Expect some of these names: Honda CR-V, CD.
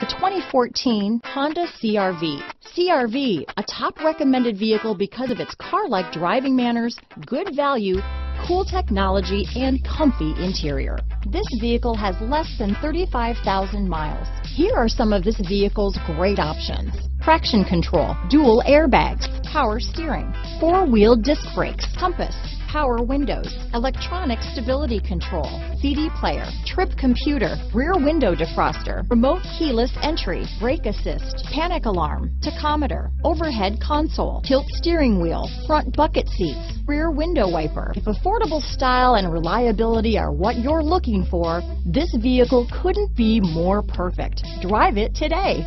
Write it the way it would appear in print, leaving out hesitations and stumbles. The 2014 Honda CR-V. CR-V, a top recommended vehicle because of its car-like driving manners, good value, cool technology, and comfy interior. This vehicle has less than 35,000 miles. Here are some of this vehicle's great options: traction control, dual airbags, power steering, four-wheel disc brakes, compass, power windows, electronic stability control, CD player, trip computer, rear window defroster, remote keyless entry, brake assist, panic alarm, tachometer, overhead console, tilt steering wheel, front bucket seats, rear window wiper. If affordable style and reliability are what you're looking for, this vehicle couldn't be more perfect. Drive it today.